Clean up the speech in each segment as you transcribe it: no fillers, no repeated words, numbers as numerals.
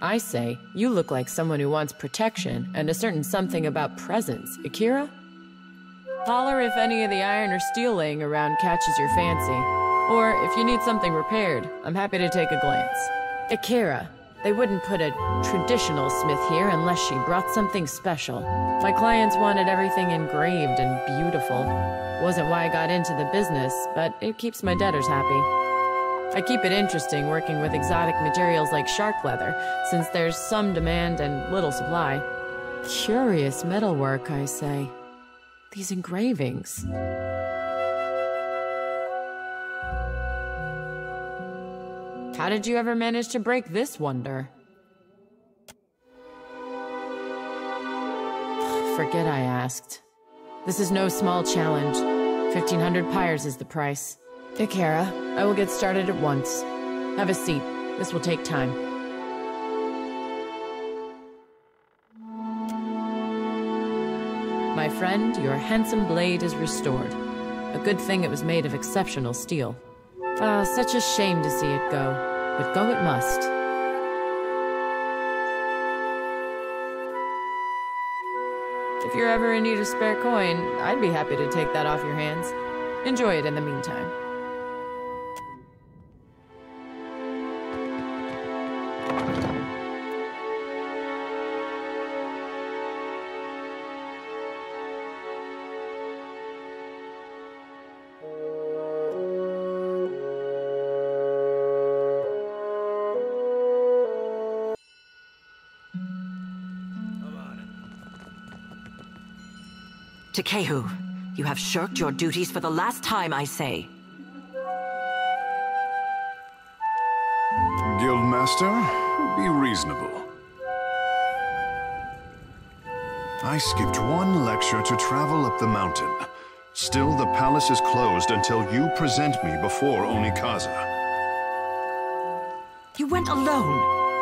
I say, you look like someone who wants protection and a certain something about presence, Akira? Holler if any of the iron or steel laying around catches your fancy. Or if you need something repaired, I'm happy to take a glance. Akira, they wouldn't put a traditional smith here unless she brought something special. My clients wanted everything engraved and beautiful. Wasn't why I got into the business, but it keeps my debtors happy. I keep it interesting working with exotic materials like shark leather, since there's some demand and little supply. Curious metalwork, I say. These engravings. How did you ever manage to break this wonder? Forget I asked. This is no small challenge. 1,500 pyres is the price. Akira, I will get started at once. Have a seat. This will take time. My friend, your handsome blade is restored. A good thing it was made of exceptional steel. Ah, such a shame to see it go, but go it must. If you're ever in need of spare coin, I'd be happy to take that off your hands. Enjoy it in the meantime. Tekehu, you have shirked your duties for the last time, I say. Guildmaster, be reasonable. I skipped one lecture to travel up the mountain. Still, the palace is closed until you present me before Onikaza. You went alone.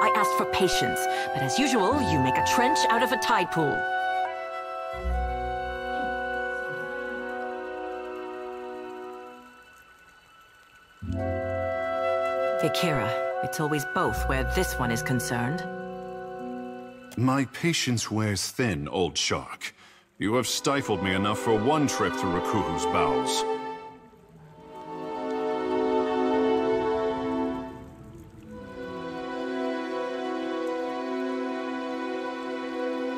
I asked for patience, but as usual, you make a trench out of a tide pool. Akira, it's always both where this one is concerned. My patience wears thin, old shark. You have stifled me enough for one trip through Rakuhu's bowels.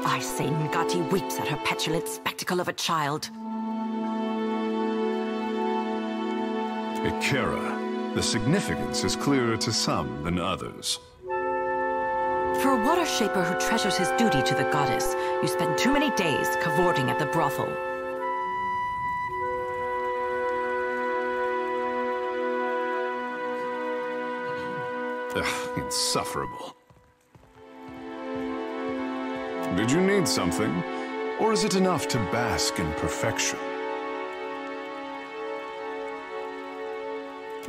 I say Ngati weeps at her petulant spectacle of a child. Akira. The significance is clearer to some than others. For a water shaper who treasures his duty to the goddess, you spend too many days cavorting at the brothel. Ugh, insufferable. Did you need something? Or is it enough to bask in perfection?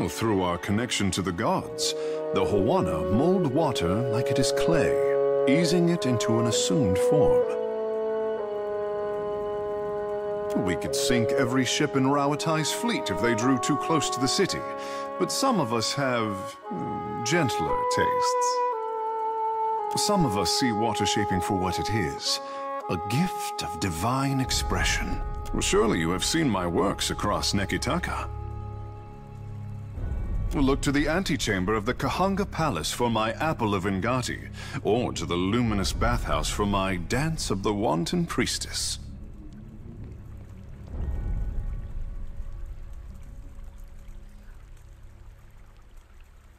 Through our connection to the gods, the Huana mold water like it is clay, easing it into an assumed form. We could sink every ship in Rauatai's fleet if they drew too close to the city, but some of us have gentler tastes. Some of us see water shaping for what it is, a gift of divine expression. Well, surely you have seen my works across Neketaka. Look to the antechamber of the Kahanga Palace for my Apple of Ngati, or to the luminous bathhouse for my Dance of the Wanton Priestess.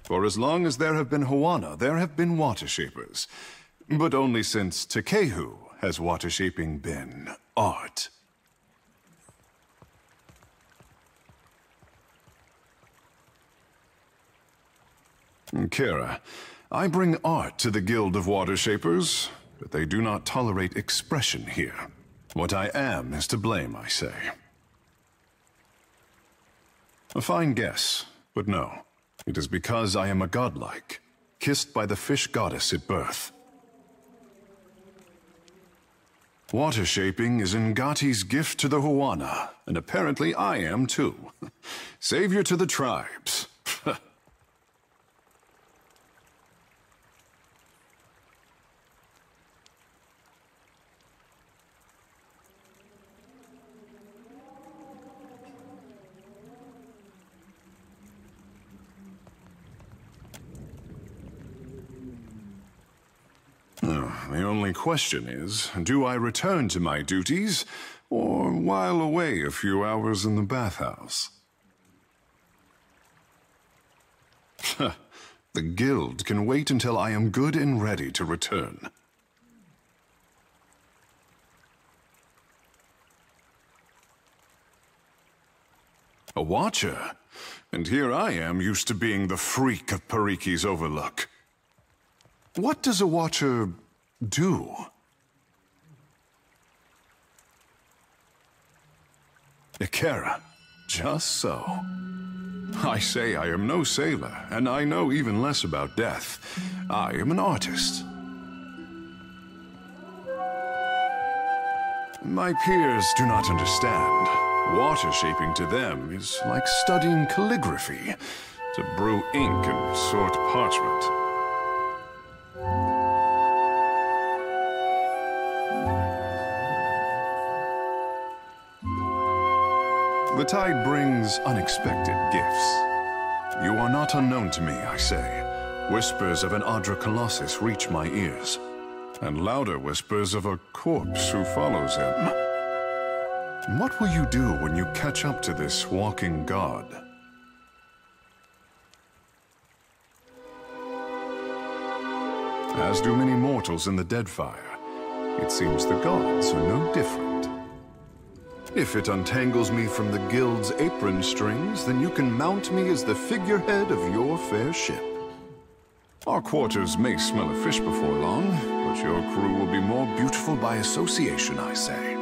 For as long as there have been Huana, there have been water shapers, but only since Tekehu has water shaping been art. Kira, I bring art to the Guild of Water Shapers, but they do not tolerate expression here. What I am is to blame, I say. A fine guess, but no. It is because I am a godlike, kissed by the fish goddess at birth. Water shaping is Ngati's gift to the Huana, and apparently I am too. Savior to the tribes. The only question is, do I return to my duties, or while away a few hours in the bathhouse? The guild can wait until I am good and ready to return. A watcher? And here I am, used to being the freak of Pariki's Overlook. What does a watcher do? Ikera. Just so. I say I am no sailor, and I know even less about death. I am an artist. My peers do not understand. Water shaping to them is like studying calligraphy, to brew ink and sort parchment. The tide brings unexpected gifts. You are not unknown to me, I say. Whispers of an Adra Colossus reach my ears, and louder whispers of a corpse who follows him. What will you do when you catch up to this walking god? As do many mortals in the Deadfire, it seems the gods are no different. If it untangles me from the guild's apron strings, then you can mount me as the figurehead of your fair ship. Our quarters may smell of fish before long, but your crew will be more beautiful by association, I say.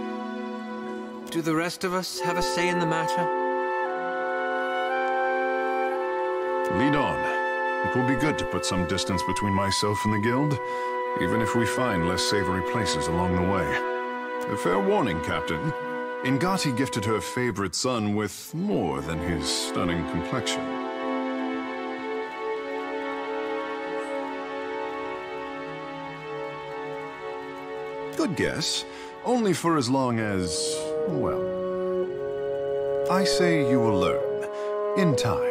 Do the rest of us have a say in the matter? Lead on. It will be good to put some distance between myself and the guild, even if we find less savory places along the way. A fair warning, Captain. Ngati gifted her favorite son with more than his stunning complexion. Good guess. Only for as long as... well... I say you will learn. In time.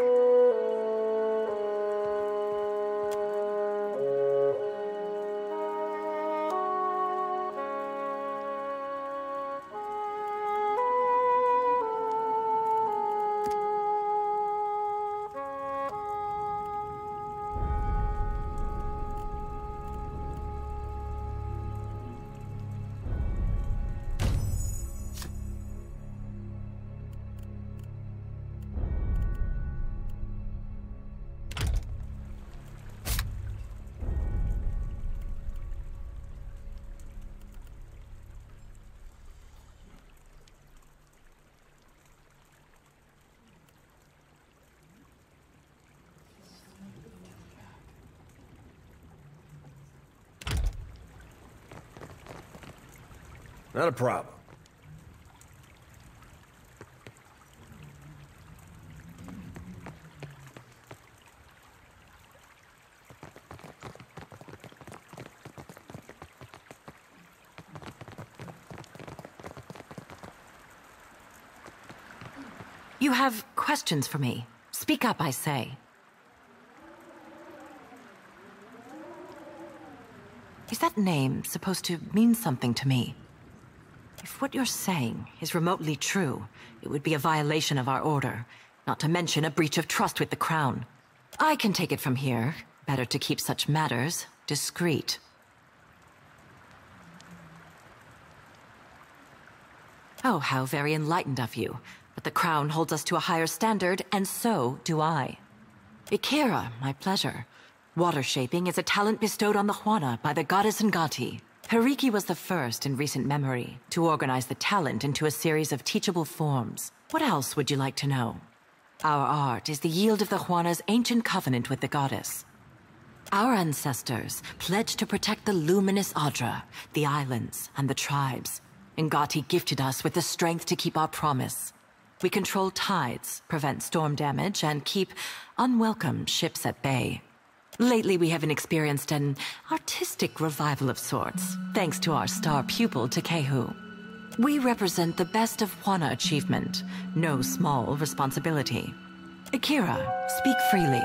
Not a problem. You have questions for me. Speak up, I say. Is that name supposed to mean something to me? If what you're saying is remotely true, it would be a violation of our order, not to mention a breach of trust with the Crown. I can take it from here. Better to keep such matters discreet. Oh, how very enlightened of you. But the Crown holds us to a higher standard, and so do I. Ikera, my pleasure. Water shaping is a talent bestowed on the Huana by the goddess Ngati. Periki was the first in recent memory to organize the talent into a series of teachable forms. What else would you like to know? Our art is the yield of the Huana's ancient covenant with the goddess. Our ancestors pledged to protect the luminous Adra, the islands, and the tribes. Ngati gifted us with the strength to keep our promise. We control tides, prevent storm damage, and keep unwelcome ships at bay. Lately, we haven't experienced an artistic revival of sorts, thanks to our star pupil, Tekehu. We represent the best of Huana achievement, no small responsibility. Ikera, speak freely.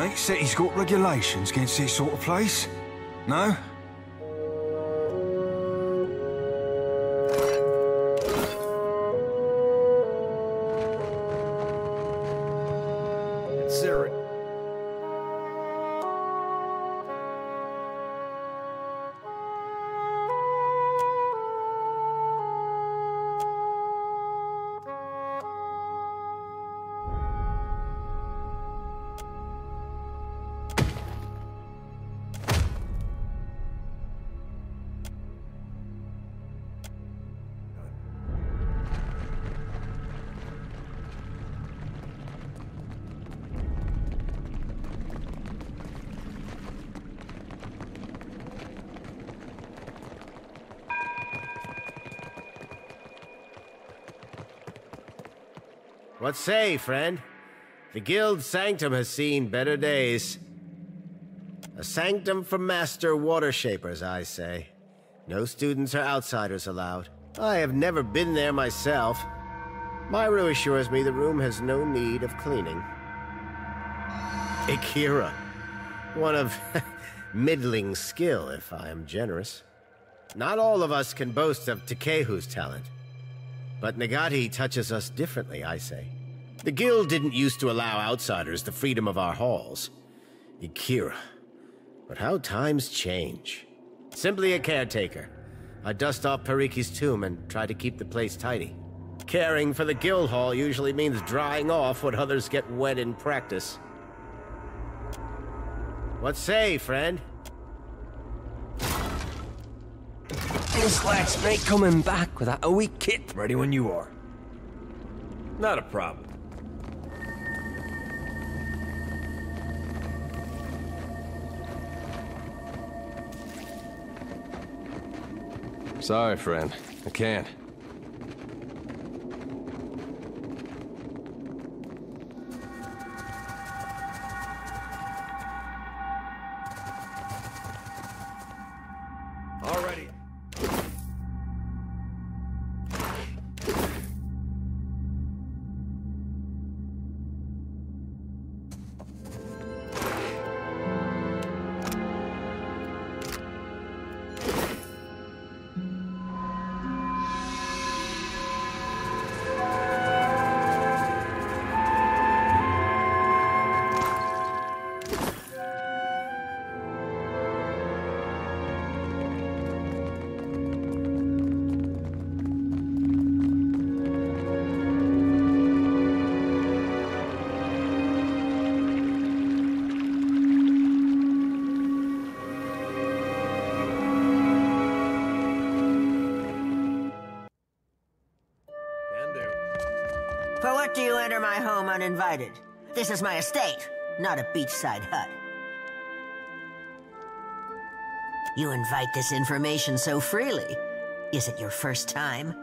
Ain't city's got regulations against this sort of place? No? What say, friend? The guild sanctum has seen better days. A sanctum for master water shapers, I say. No students or outsiders allowed. I have never been there myself. Myru assures me the room has no need of cleaning. Akira. One of middling skill, if I am generous. Not all of us can boast of Tekehu's talent. But Ngati touches us differently, I say. The guild didn't used to allow outsiders the freedom of our halls. Ikira. But how times change. Simply a caretaker. I dust off Pariki's tomb and try to keep the place tidy. Caring for the guild hall usually means drying off what others get wet in practice. What say, friend? This lad straight coming back without a weak kit. Ready when you are. Not a problem. Sorry, friend. I can't. Uninvited. This is my estate, not a beachside hut. You invite this information so freely. Is it your first time?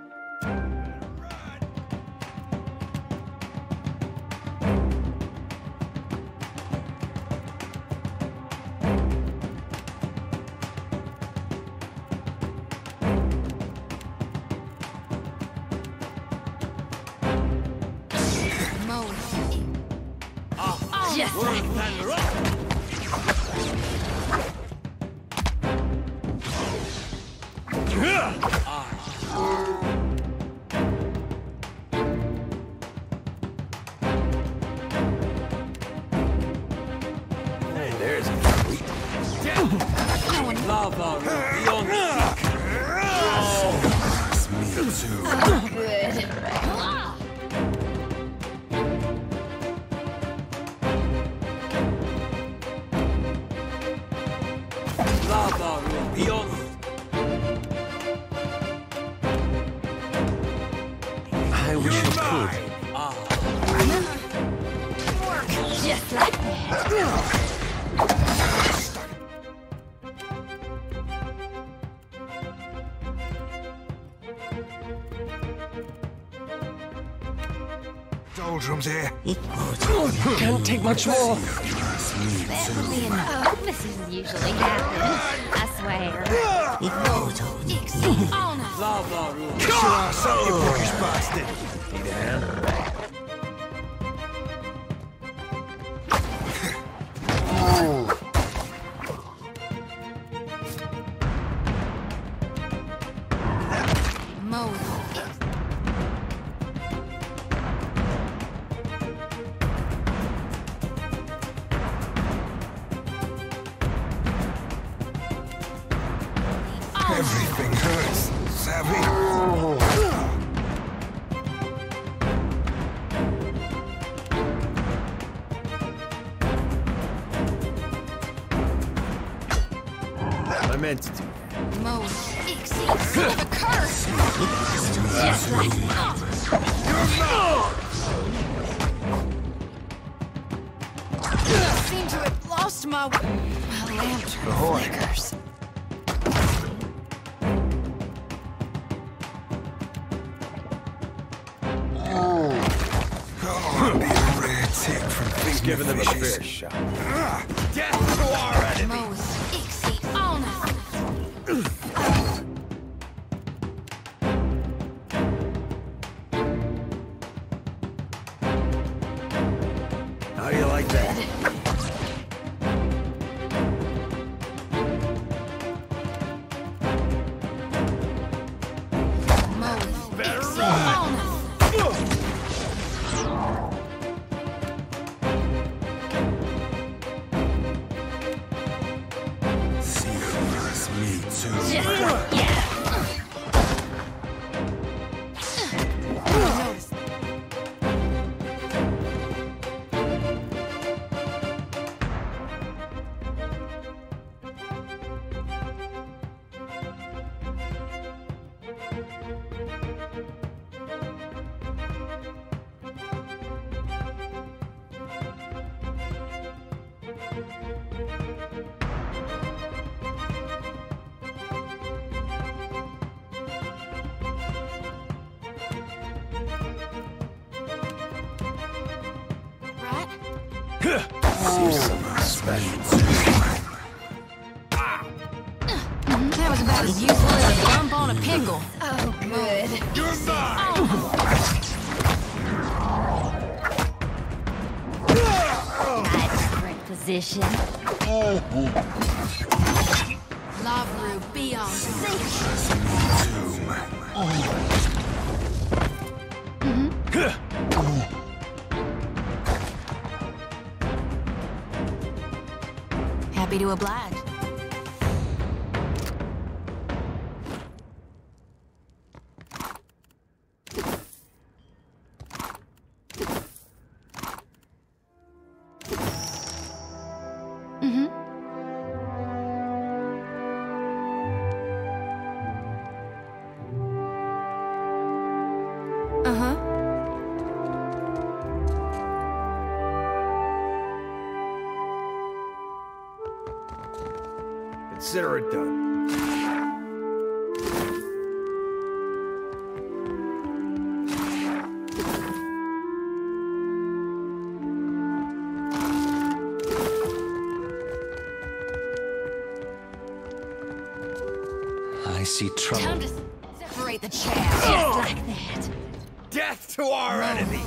Much more. That would be enough. This is usually happens. I swear. Everything hurts, savvy? I meant to do that. Most exceeds the curse! Just like I seem to have lost my lantern flickers. Giving them a fair shot. Death to our enemy! How do you like that? Happy to oblige. Consider it done. I see trouble. Time to separate the chairs just like that. Death to our enemies!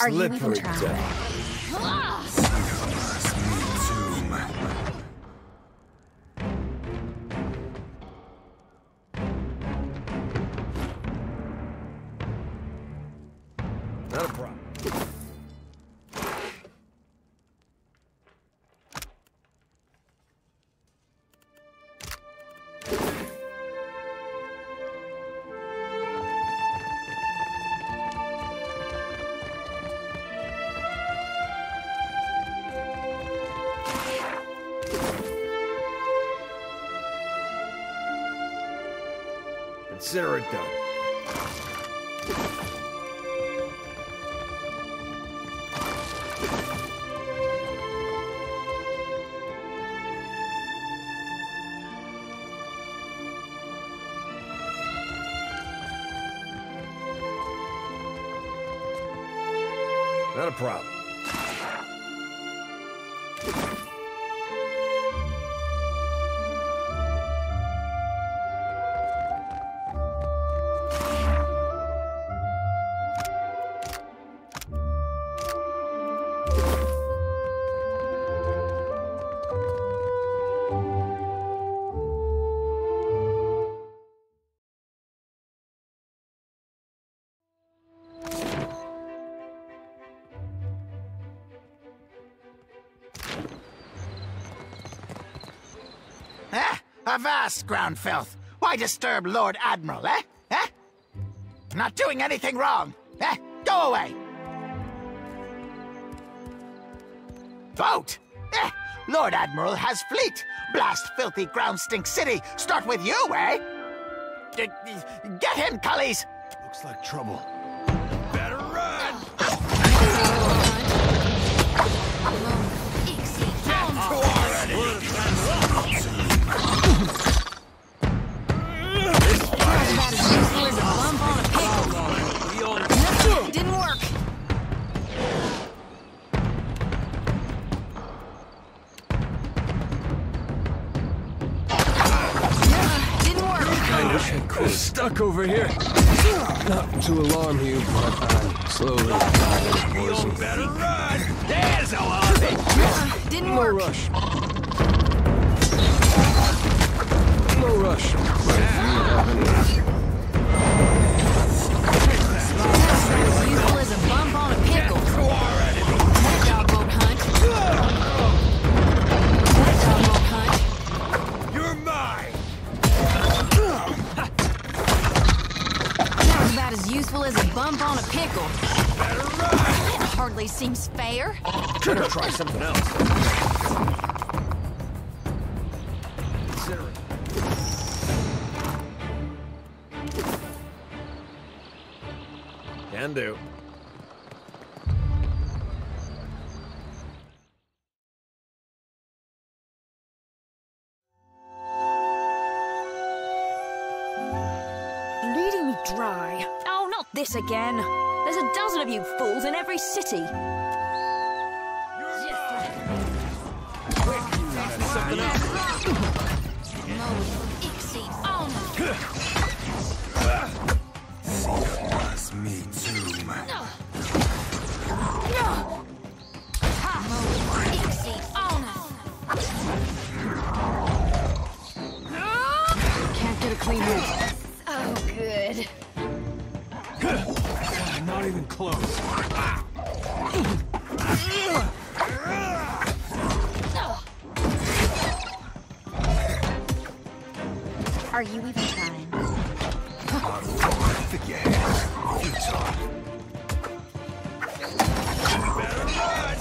Slippery death. Consider it done. Not a problem. Avast, ground filth! Why disturb Lord Admiral, eh? Eh? I'm not doing anything wrong, eh? Go away! Vote! Eh! Lord Admiral has fleet! Blast filthy ground stink city! Start with you, eh? Get him, cullies! Looks like trouble. Better run! Didn't work. We're stuck over here. Not to alarm you, but I'm slowly dying. You'll better run! There's a lot of it! Didn't work. Rush. No rush. But if you haven't... Useful as a bump on a pickle. That dog won't hunt. You're mine! About as useful as a bump on a pickle. Better run. That hardly seems fair. Could have tried something else. Consider it. Can do. Dry. Oh, not this again. There's a dozen of you fools in every city. Me too, man. Can't get a clean move. Oh, good. Not even close. Are you even trying? I think you have. You talk. Better not.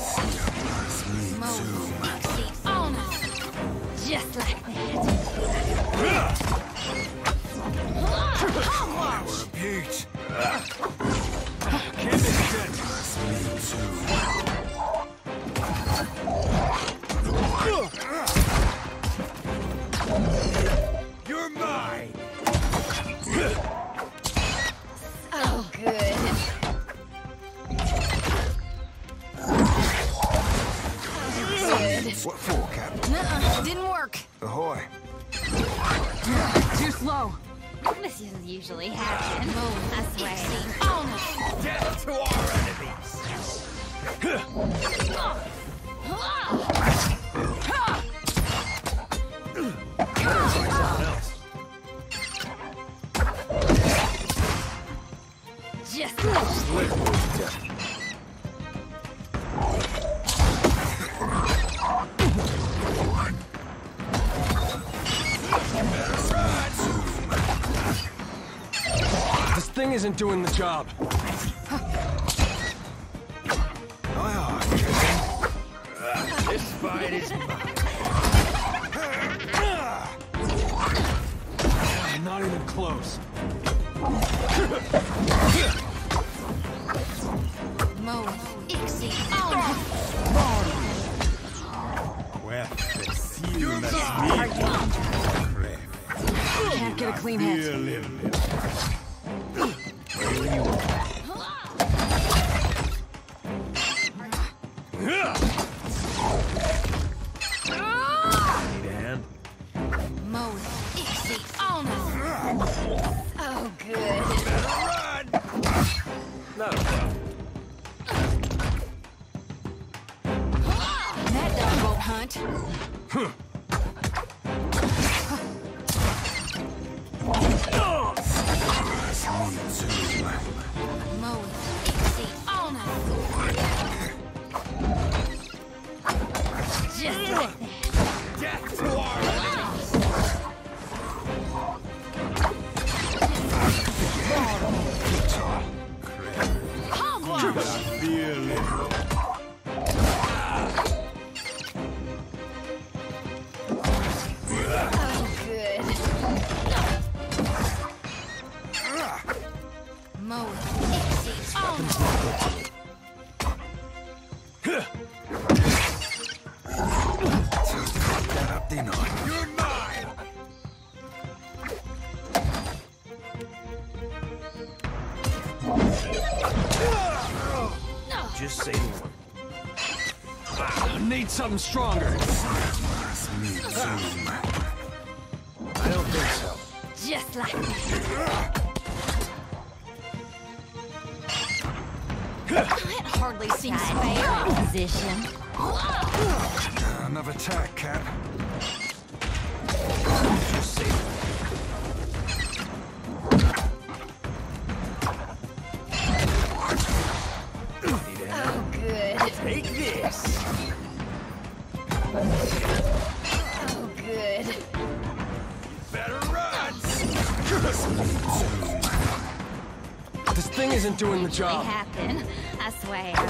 Just like that. Repeat. Can't extend. Me too. You're mine. Oh, good. What for, Captain? Didn't work. Ahoy. Too slow. This doesn't usually happen. I swear. Oh, no. Death to our enemies. Just thing isn't doing the job. This fight is not even close. Mo, Ixie, well, I can't get a clean hit. Oh, good. Run! No. That dog won't hunt. Just like that. Death to our enemies. Something stronger. I don't think so. Just like that. It hardly seems fair position. Another attack, Cap. Just see. Isn't doing the job. Happen, I swear. Yeah.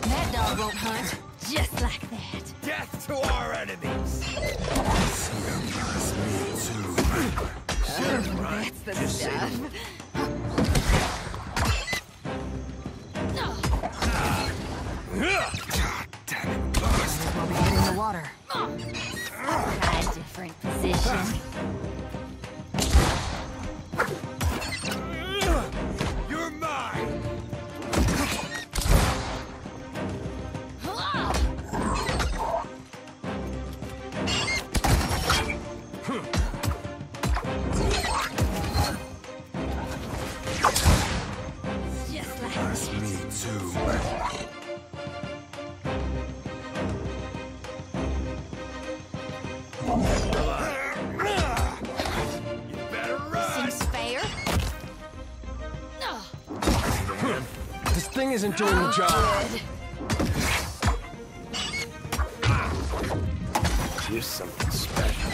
That dog won't hunt just like that. Death to our enemies. Oh, that's the stuff. Isn't doing the job. Here's something special.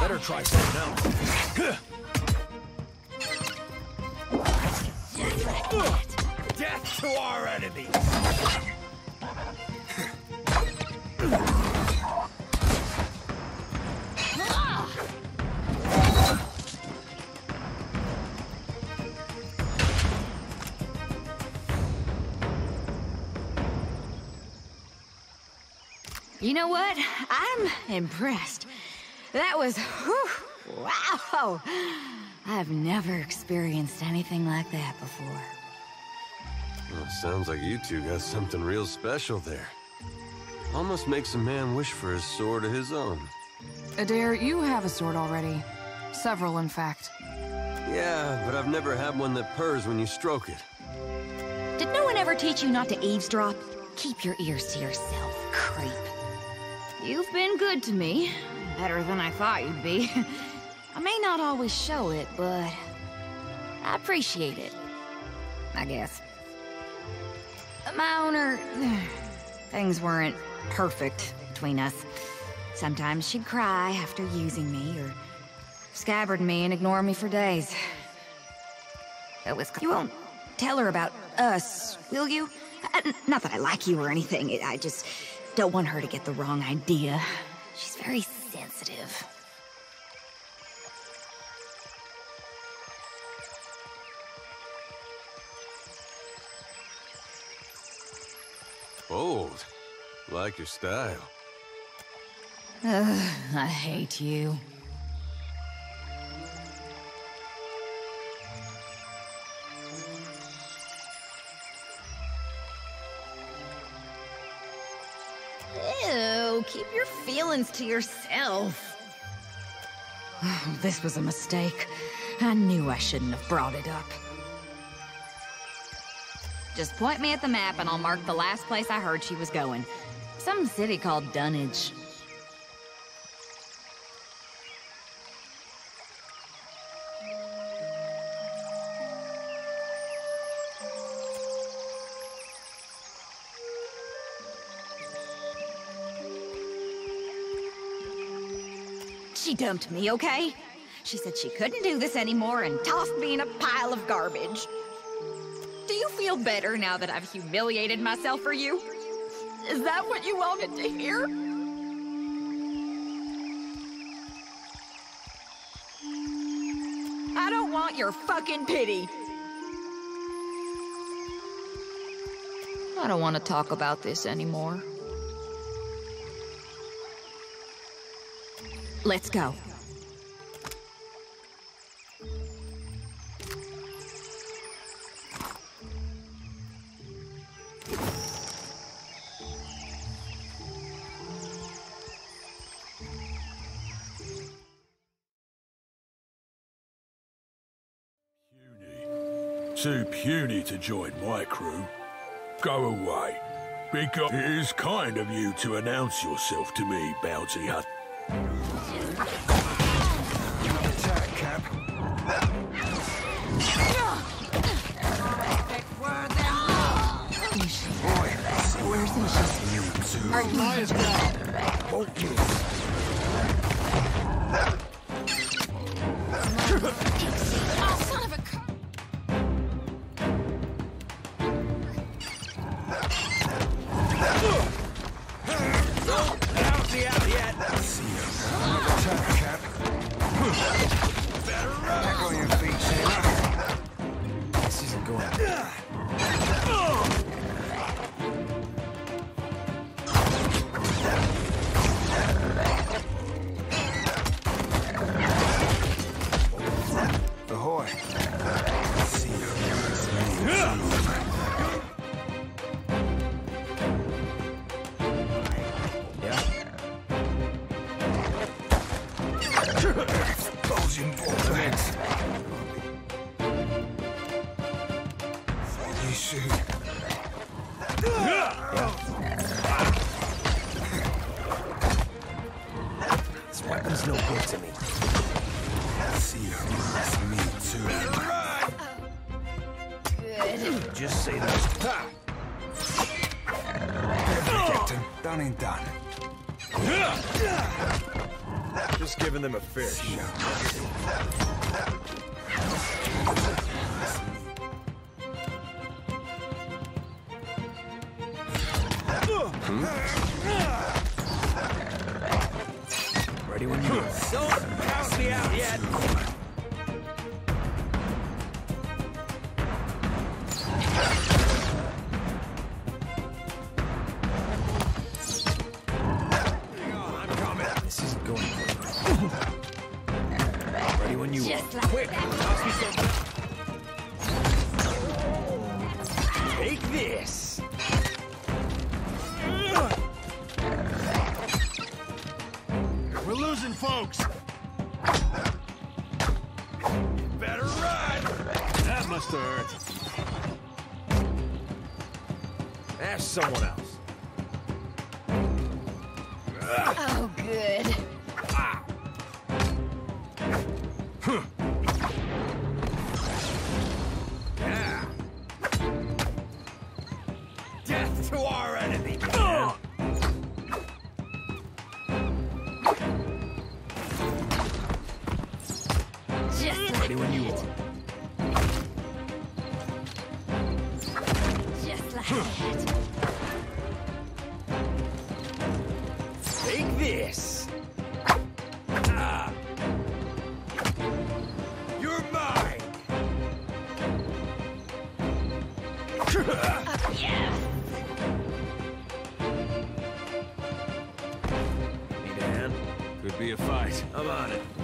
Better try something else. Death to our enemies. You know what? I'm impressed. That was, whew, wow! I've never experienced anything like that before. Well, sounds like you two got something real special there. Almost makes a man wish for his sword of his own. Adair, you have a sword already. Several, in fact. Yeah, but I've never had one that purrs when you stroke it. Did no one ever teach you not to eavesdrop? Keep your ears to yourself, creep. You've been good to me. Better than I thought you'd be. I may not always show it, but I appreciate it. I guess. My owner... things weren't perfect between us. Sometimes she'd cry after using me, or scabbard me and ignore me for days. It was... You won't tell her about us, will you? Not that I like you or anything, I just... don't want her to get the wrong idea. She's very sensitive. Bold. Like your style. Ugh, I hate you. Keep your feelings to yourself. Oh, this was a mistake. I knew I shouldn't have brought it up. Just point me at the map and I'll mark the last place I heard she was going. Some city called Dunage. She dumped me, okay? She said she couldn't do this anymore and tossed me in a pile of garbage. Do you feel better now that I've humiliated myself for you? Is that what you wanted to hear? I don't want your fucking pity. I don't want to talk about this anymore. Let's go. Too puny to join my crew. Go away, because it is kind of you to announce yourself to me, Bounty Hunt. Attack, Cap. Where's Lucius? You two. Lies down. Focus.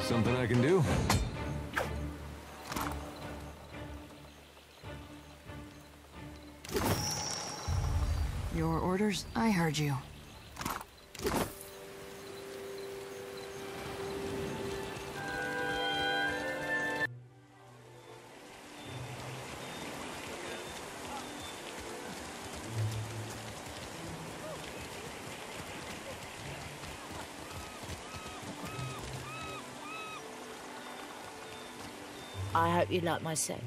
Something I can do? Your orders? I heard you. I hope you like my set.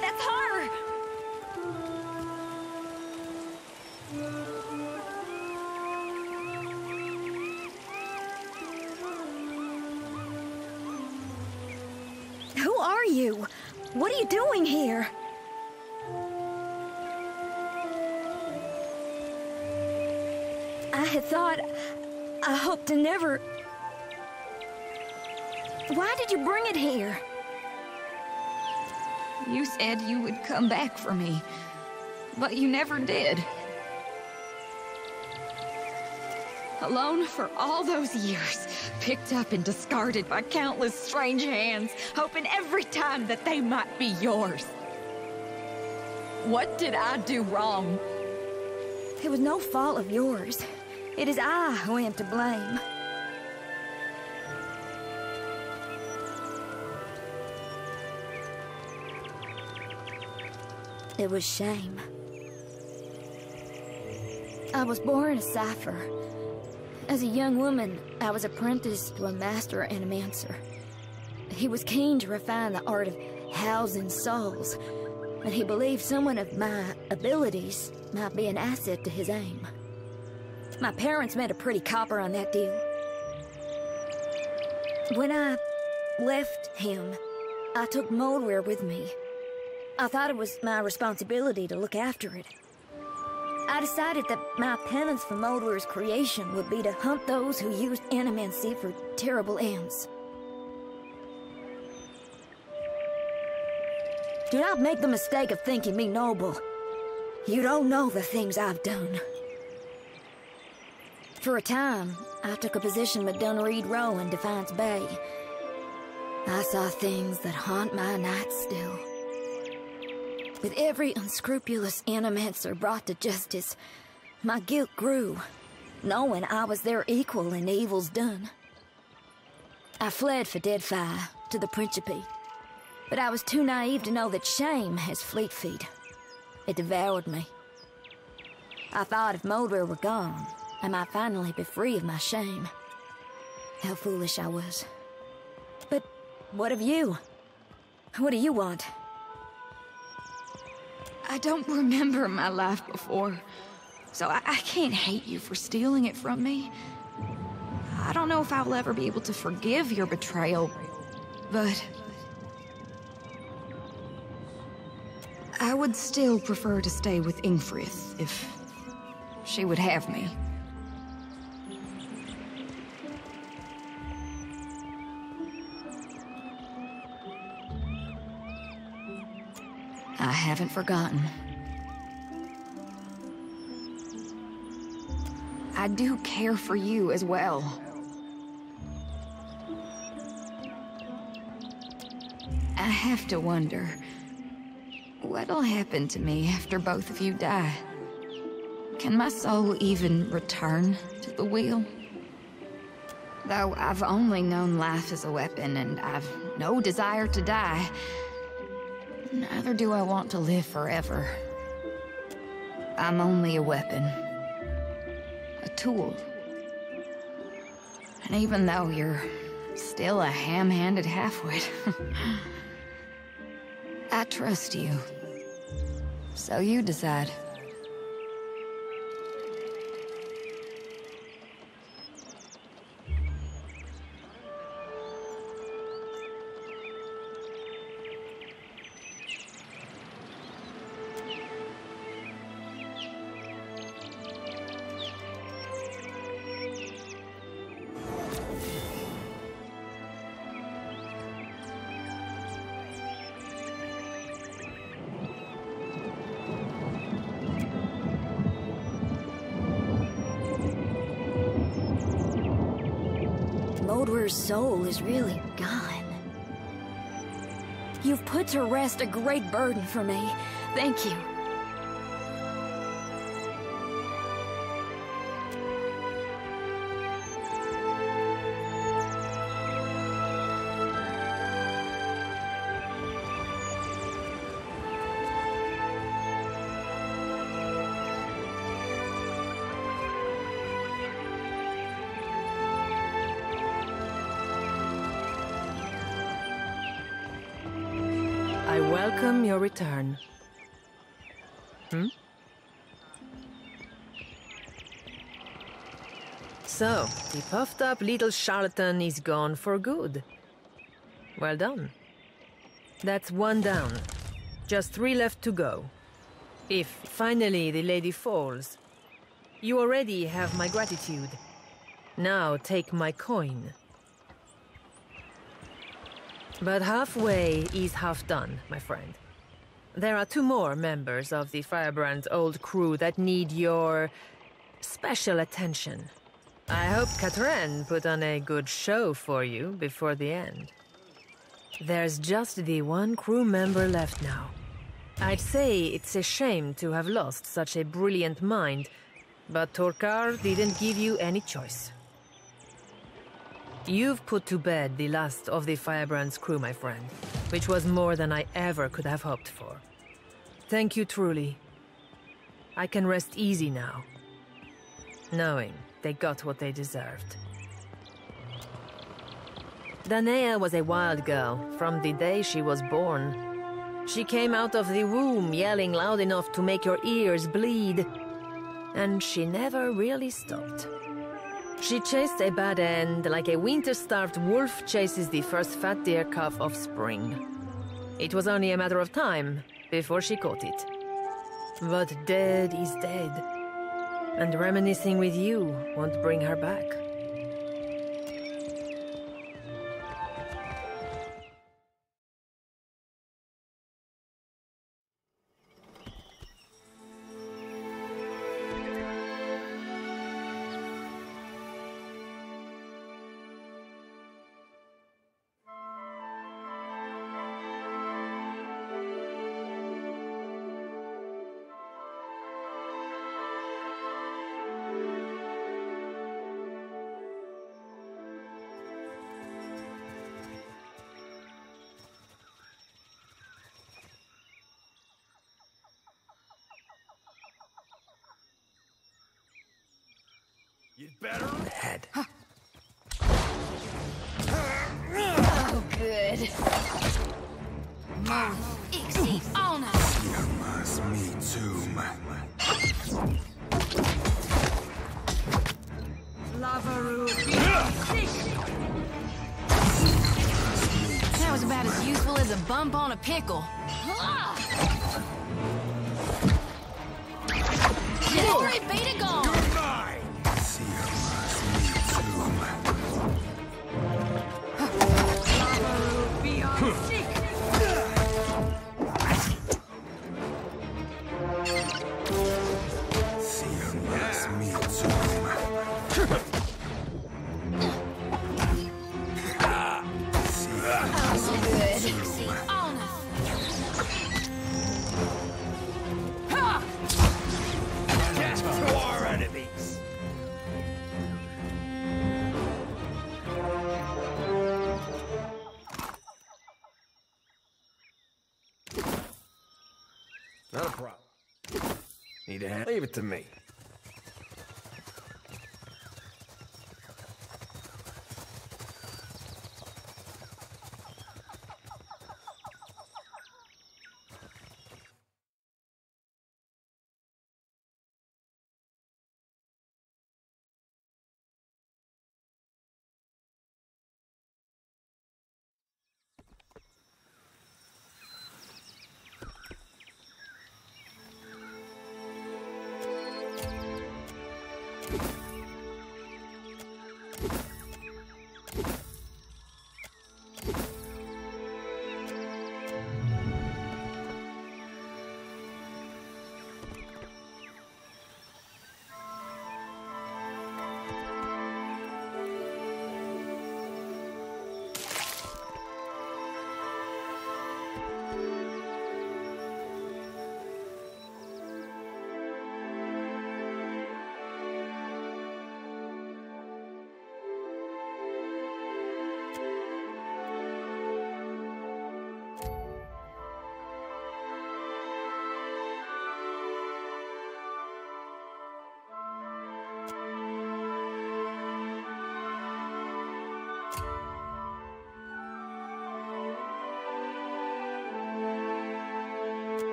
That's her! you? What are you doing here? I hoped to never... Why did you bring it here? You said you would come back for me, but you never did. Alone for all those years, picked up and discarded by countless strange hands, hoping every time that they might be yours. What did I do wrong? It was no fault of yours. It is I who am to blame. It was shame. I was born a cipher. As a young woman, I was apprenticed to a master animancer. He was keen to refine the art of housing souls, but he believed someone of my abilities might be an asset to his aim. My parents made a pretty copper on that deal. When I left him, I took Modwyr with me. I thought it was my responsibility to look after it. I decided that my penance for Modwyr's creation would be to hunt those who used animancy for terrible ends. Do not make the mistake of thinking me noble. You don't know the things I've done. For a time, I took a position with Dunryd Row in Defiance Bay. I saw things that haunt my night still. With every unscrupulous animancer brought to justice, my guilt grew, knowing I was their equal in the evils done. I fled for Deadfire to the Principe, but I was too naive to know that shame has fleet feet. It devoured me. I thought if Modwyr were gone, I might finally be free of my shame. How foolish I was. But what of you? What do you want? I don't remember my life before, so I can't hate you for stealing it from me. I don't know if I'll ever be able to forgive your betrayal, but... I would still prefer to stay with Yngfrith if she would have me. I haven't forgotten. I do care for you as well. I have to wonder, what'll happen to me after both of you die? Can my soul even return to the wheel? Though I've only known life as a weapon and I've no desire to die, neither do I want to live forever. I'm only a weapon. A tool. And even though you're still a ham-handed halfwit, I trust you. So you decide. Her soul is really gone. You've put to rest a great burden for me. Thank you. Welcome your return. So, the puffed up little charlatan is gone for good. Well done. That's one down. Just 3 left to go. If finally the lady falls, you already have my gratitude. Now take my coin. But halfway is half done, my friend. There are 2 more members of the Firebrand's old crew that need your special attention. I hope Katrenn put on a good show for you before the end. There's just the 1 crew member left now. I'd say it's a shame to have lost such a brilliant mind, but Torkar didn't give you any choice. You've put to bed the last of the Firebrand's crew, my friend, which was more than I ever could have hoped for. Thank you truly. I can rest easy now, knowing they got what they deserved. Danea was a wild girl from the day she was born. She came out of the womb yelling loud enough to make your ears bleed, and she never really stopped. She chased a bad end like a winter-starved wolf chases the first fat deer calf of spring. It was only a matter of time before she caught it. But dead is dead, and reminiscing with you won't bring her back. You'd better head. Huh. Oh, good. Ixie, on us. You must me too, Lavaru. That was about as useful as a bump on a pickle. Just 3 beta gone. Leave it to me.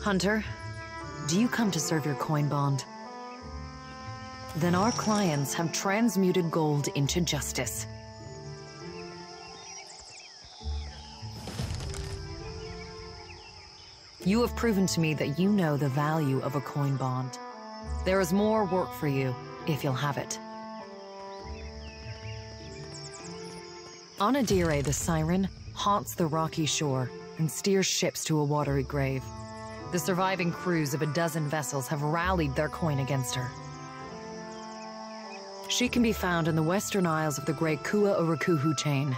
Hunter, do you come to serve your coin bond? Then our clients have transmuted gold into justice. You have proven to me that you know the value of a coin bond. There is more work for you, if you'll have it. Onadire the siren haunts the rocky shore and steers ships to a watery grave. The surviving crews of a dozen vessels have rallied their coin against her. She can be found in the western isles of the great Kua Orukuhu chain.